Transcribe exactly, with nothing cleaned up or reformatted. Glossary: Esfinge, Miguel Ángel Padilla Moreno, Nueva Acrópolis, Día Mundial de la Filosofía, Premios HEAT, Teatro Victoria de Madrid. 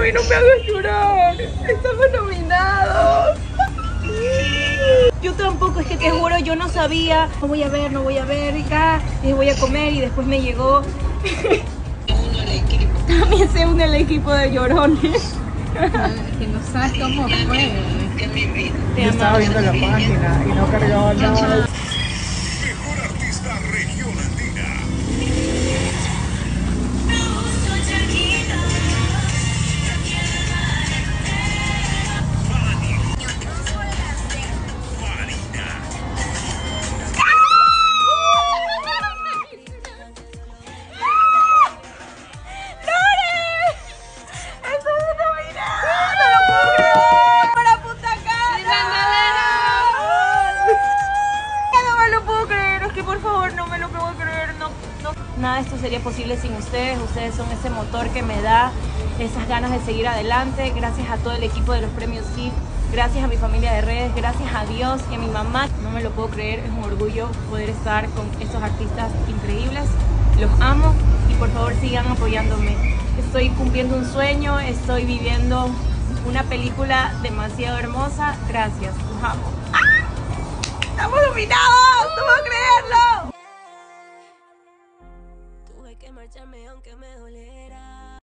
Mami, no me hagas llorar. Estamos nominados. Yo tampoco, es que te juro, yo no sabía. No voy a ver, no voy a ver, hija. Y voy a comer y después me llegó. También se une al equipo de llorones. Que no sabes cómo fue. Yo estaba viendo la página y no cargaba nada. Mejor artista región andina. Nada de esto sería posible sin ustedes. Ustedes son ese motor que me da esas ganas de seguir adelante. Gracias a todo el equipo de los Premios HEAT, gracias a mi familia de redes, gracias a Dios y a mi mamá. No me lo puedo creer, es un orgullo poder estar con estos artistas increíbles. Los amo y por favor sigan apoyándome. Estoy cumpliendo un sueño, estoy viviendo una película demasiado hermosa. Gracias, los amo. ¡Ah! ¡Estamos nominados! ¡No puedo creerlo! Tuve que marcharme aunque me doliera.